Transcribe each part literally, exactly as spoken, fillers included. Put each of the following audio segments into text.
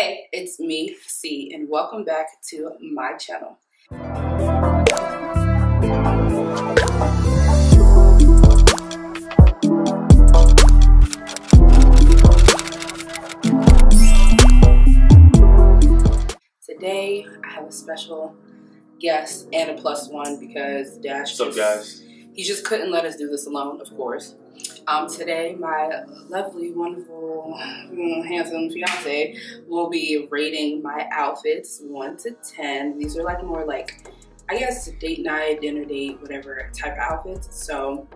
Hey, it's me, C, and welcome back to my channel. Today, I have a special guest and a plus one because Dash. What's up, guys? He just couldn't let us do this alone, of course. Um, today, my lovely, wonderful, handsome fiance will be rating my outfits one to ten. These are like more like, I guess, date night, dinner date, whatever type of outfits. So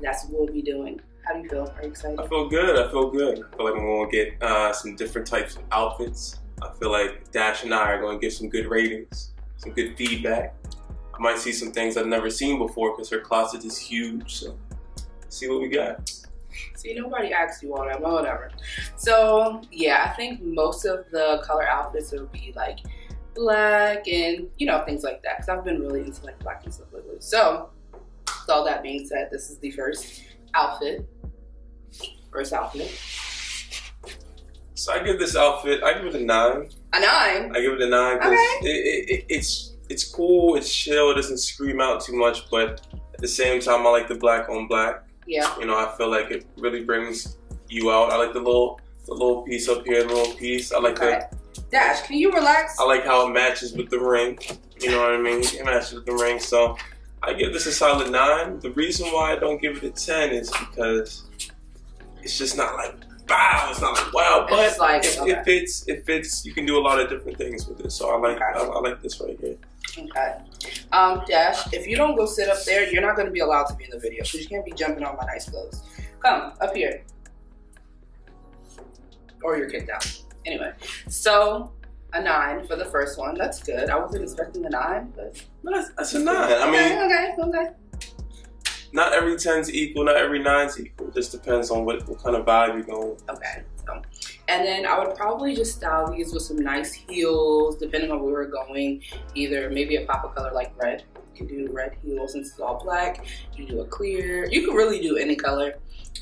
that's what we'll be doing. How do you feel? Are you excited? I feel good. I feel good. I feel like I'm going to get uh, some different types of outfits. I feel like Dash and I are going to get some good ratings, some good feedback. I might see some things I've never seen before because her closet is huge. So. See what we got. See, nobody asked you all that, well, whatever. So, yeah, I think most of the color outfits will be like black and, you know, things like that. Because I've been really into like black and stuff lately. So, with all that being said, this is the first outfit. First outfit. So I give this outfit, I give it a nine. A nine? I give it a nine because okay. it, it, it, it's, it's cool, it's chill, it doesn't scream out too much, but at the same time, I like the black on black. Yeah. You know, I feel like it really brings you out. I like the little the little piece up here, the little piece. I like okay. the Dash, can you relax? I like how it matches with the ring. You know what I mean? It matches with the ring. So I give this a solid nine. The reason why I don't give it a ten is because it's just not like wow, it's not like wow, but it's like, it, okay. it fits it fits you can do a lot of different things with it. So I like okay. I, I like this right here. Okay. Um, Dash, if you don't go sit up there, you're not going to be allowed to be in the video because you can't be jumping on my nice clothes. Come, up here. Or you're kicked out. Anyway, so a nine for the first one. That's good. I wasn't expecting a nine, but... No, that's, that's a nine. I mean... Okay, okay, okay. Not every ten's equal, not every nine's equal. It just depends on what, what kind of vibe you're going with. Okay. So, and then I would probably just style these with some nice heels, depending on where we're going. Either maybe a pop of color like red. You can do red heels since it's all black. You do a clear. You can really do any color.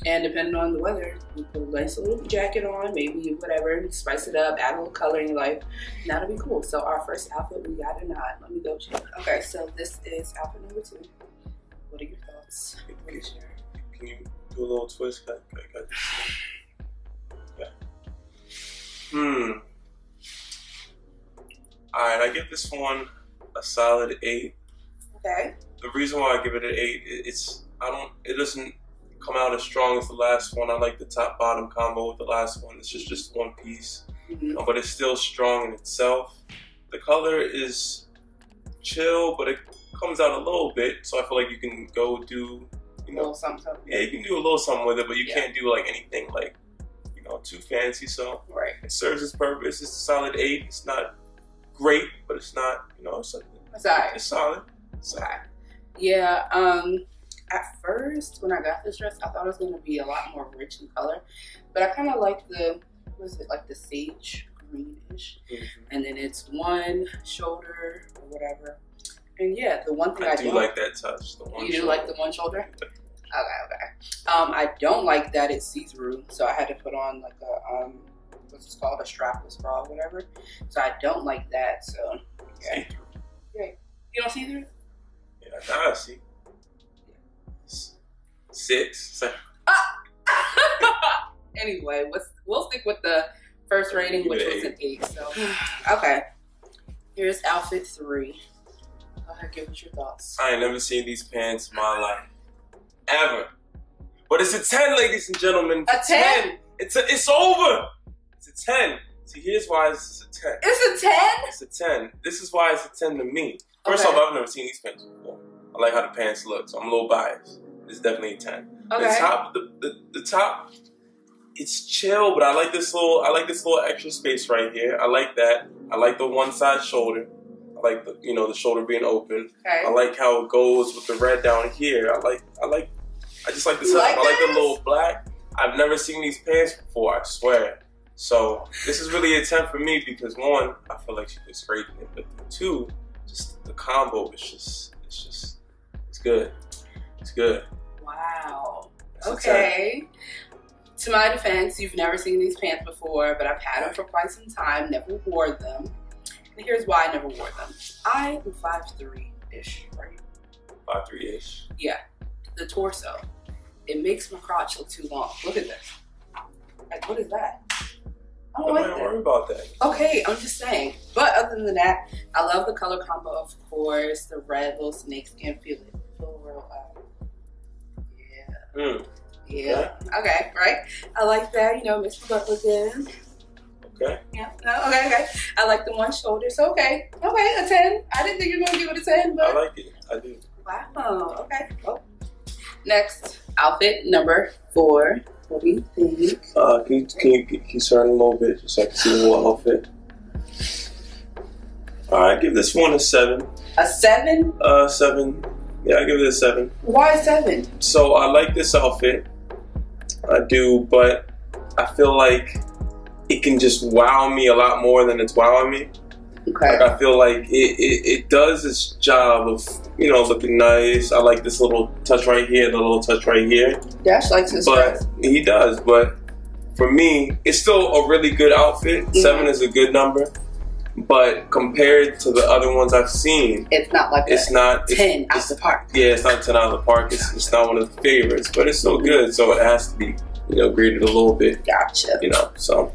And depending on the weather, you put a nice little jacket on, maybe whatever, spice it up, add a little color in your life. And that'll be cool. So our first outfit, we got a nine. Let me go check. Okay, so this is outfit number two. What are your thoughts? What is your... Can you do a little twist? I, I got this. Hmm. Alright, I give this one a solid eight. Okay. The reason why I give it an eight, it's I don't it doesn't come out as strong as the last one. I like the top bottom combo with the last one. It's just, just one piece. Mm-hmm. But it's still strong in itself. The color is chill, but it comes out a little bit, so I feel like you can go do you know a little something, something. Yeah, you can do a little something with it, but you yeah. can't do like anything like too fancy, so right. it serves its purpose. It's a solid eight. It's not great, but it's not, you know, it's, it's, right. it's solid. It's solid. Right. Yeah, um, at first when I got this dress, I thought it was going to be a lot more rich in color, but I kind of like the, what is it, like the sage greenish, mm-hmm. and then it's one shoulder or whatever. And yeah, the one thing I, I do don't, like that touch. The one you shoulder. do like the one shoulder? Okay, okay. Um, I don't like that it's see-through, so I had to put on like a, um, what's it called, a strapless bra or whatever. So I don't like that, so. Yeah. See-through. Yeah. You don't see-through? Yeah, I see. Yeah. Six, seven. Ah! Anyway, let's, we'll stick with the first rating, which was an eight, so. Okay. Here's outfit three. Go ahead, give us your thoughts. I ain't never seen these pants in my life. Ever. But it's a ten, ladies and gentlemen. It's a ten? ten. It's a, it's over. It's a ten. See, here's why this is a ten. It's a ten? It's a ten. This is why it's a ten to me. First okay. off, I've never seen these pants before. I like how the pants look, so I'm a little biased. It's definitely a ten. Okay. The top, the, the, the top, it's chill, but I like this little, I like this little extra space right here. I like that. I like the one side shoulder. I like the, you know, the shoulder being open. Okay. I like how it goes with the red down here. I like, I like. I just like the top. Like I like the little black. I've never seen these pants before, I swear. So this is really a ten for me because one, I feel like she looks great in it, but two, just the combo is just, it's just, it's good. It's good. Wow. It's okay. To my defense, you've never seen these pants before, but I've had them for quite some time, never wore them. And here's why I never wore them. I am five three-ish, right? five three-ish? Yeah. The torso. It makes my crotch look too long. Look at this. Like, what is that? I don't, I don't like worry about that. Okay, I'm just saying. But other than that, I love the color combo, of course. The red, little snakeskin feeling. Feel real, uh, yeah. Mm. Yeah. Okay. okay, right? I like that, you know, mix my butt with them. Okay. Yeah, no, okay, okay. I like the one shoulder, so okay. Okay, a ten. I didn't think you were going to give it a ten, but. I like it. I do. Wow, okay. Oh. Next, outfit number four. What do you think? Uh, can you, can you, can you turn a little bit just so I can see the whole outfit? All right, I give this one a seven. A seven? Uh, seven. Yeah, I give it a seven. Why seven? So I like this outfit. I do, but I feel like it can just wow me a lot more than it's wowing me. Okay. Like I feel like it, it, it does its job of, you know, looking nice. I like this little touch right here, the little touch right here. Dash likes this, but he does. But for me, it's still a really good outfit. Mm-hmm. Seven is a good number. But compared to the other ones I've seen, it's not like it's not ten out of the park. Yeah, it's not ten out of the park. It's, it's not one of the favorites, but it's so mm-hmm. good, so it has to be, you know, graded a little bit. Gotcha. You know, so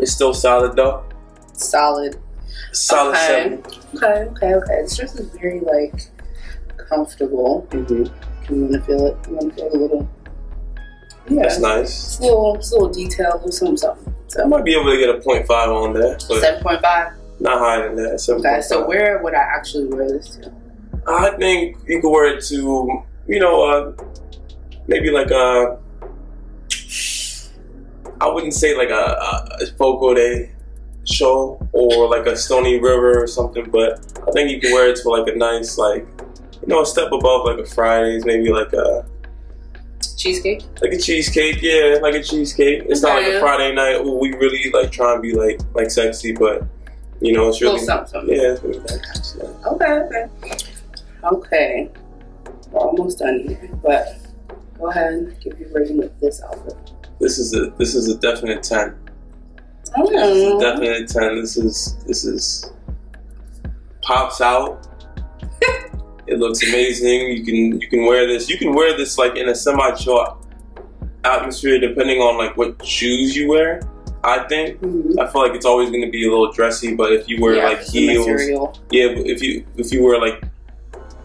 it's still solid though. Solid. Solid okay. seven. Okay, okay, okay. This dress is very like comfortable. Mm-hmm. You want to feel it? You want to feel a little? Yeah. That's nice. It's a little, it's a little detail, a little something, something. So I might be able to get a point five on that. seven point five? Not higher than that. seven. Okay, so where would I actually wear this to? I think you could wear it to, you know, uh, maybe like a, I wouldn't say like a, a Fogo Day show or like a Stony River or something, but I think you could wear it to like a nice, like, you know, a step above like a Fridays, maybe like a, cheesecake? Like a cheesecake, yeah, like a cheesecake. It's okay. Not like a Friday night. Ooh, we really like try and be like like sexy, but you know it's really something. Yeah, it's really nice. Yeah. Okay, okay, okay. We're almost done here, but go ahead and give your rating with this outfit. This is a this is a definite ten. Oh. This is a definite ten. This is this is pops out. It looks amazing. You can you can wear this. You can wear this like in a semi-short atmosphere, depending on like what shoes you wear. I think mm-hmm. I feel like it's always going to be a little dressy, but if you wear yeah, like heels, yeah. If you if you wear like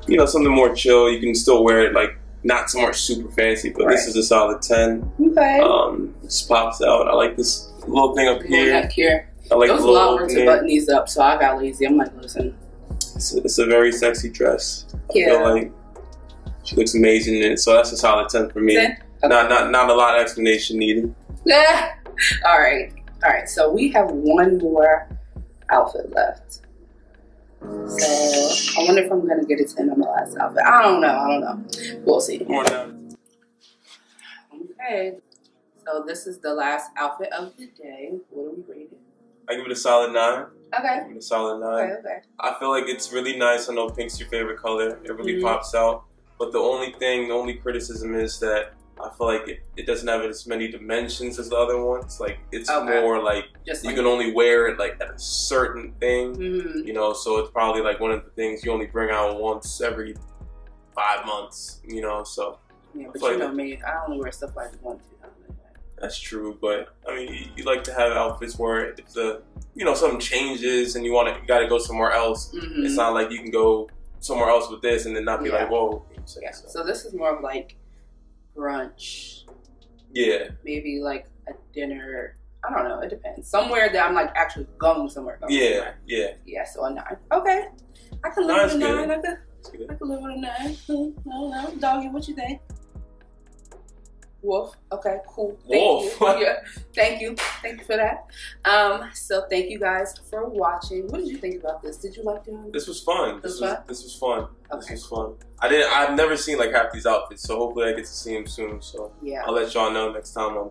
you know something more chill, you can still wear it like not so much super fancy. But right. This is a solid ten. Okay. Um, it just pops out. I like this little thing up here. Back here. I like it was a lot of work to button these up, so I got lazy. I'm like, listen. It's a, it's a very sexy dress. I yeah. feel like she looks amazing in it, so that's a solid ten for me. Okay. Not, not, not a lot of explanation needed. Yeah. All right. All right. So we have one more outfit left. So I wonder if I'm going to get a ten on my last outfit. I don't know. I don't know. We'll see. Okay. So this is the last outfit of the day. What are we rating? I give it a solid nine. Okay. I give it a solid nine. Okay, okay. I feel like it's really nice. I know pink's your favorite color. It really mm-hmm. pops out. But the only thing, the only criticism is that I feel like it, it doesn't have as many dimensions as the other ones. Like, it's okay. more like Just you like can it. only wear it like at a certain thing, mm-hmm. you know? So it's probably like one of the things you only bring out once every five months, you know? So. Yeah, but you like know that, me, I only wear stuff like once, you know? That's true, but I mean, you, you like to have outfits where if the you know something changes and you want to, you got to go somewhere else. Mm-hmm. It's not like you can go somewhere else with this and then not be yeah. like, whoa. Yeah. So. so this is more of like brunch. Yeah. Maybe like a dinner. I don't know. It depends. Somewhere that I'm like actually going somewhere. Going yeah. Somewhere. Yeah. Yeah. So a nine. Okay. I can live with a nine. I could. I could live with a nine. I don't know, doggy. What you think? Wolf. Okay, cool. Thank Wolf. you. Yeah. Thank you. Thank you for that. Um, so thank you guys for watching. What did you think about this? Did you like doing this? This was fun. This, this was fun. This was fun. Okay. This was fun. I didn't I've never seen like half these outfits, so hopefully I get to see them soon. So yeah. I'll let y'all know next time on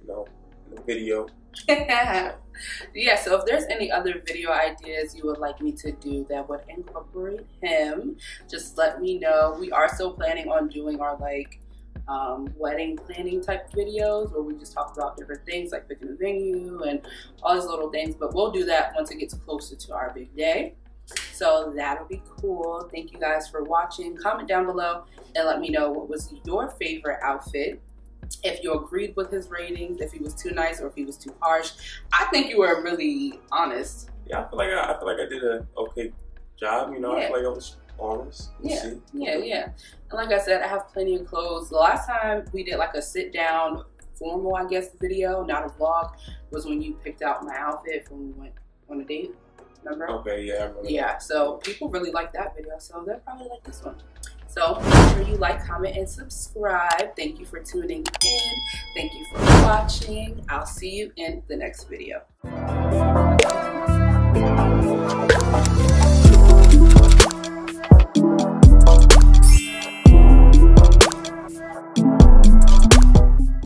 you know the video. Yeah, so if there's any other video ideas you would like me to do that would incorporate him, just let me know. We are still planning on doing our like um, wedding planning type videos where we just talk about different things like picking a venue and all those little things. But we'll do that once it gets closer to our big day. So that'll be cool. Thank you guys for watching. Comment down below and let me know what was your favorite outfit. If you agreed with his ratings, if he was too nice or if he was too harsh. I think you were really honest. Yeah, I feel like I, I feel like I did a okay job. You know, yeah. I feel like I was honest. We'll yeah, see. yeah, yeah. And like I said, I have plenty of clothes. The last time we did like a sit down, formal, I guess, video, not a vlog, was when you picked out my outfit when we went on a date. Remember? Okay, yeah, I remember. Yeah, so people really like that video, so they'll probably like this one. So make sure you like, comment, and subscribe. Thank you for tuning in. Thank you for watching. I'll see you in the next video.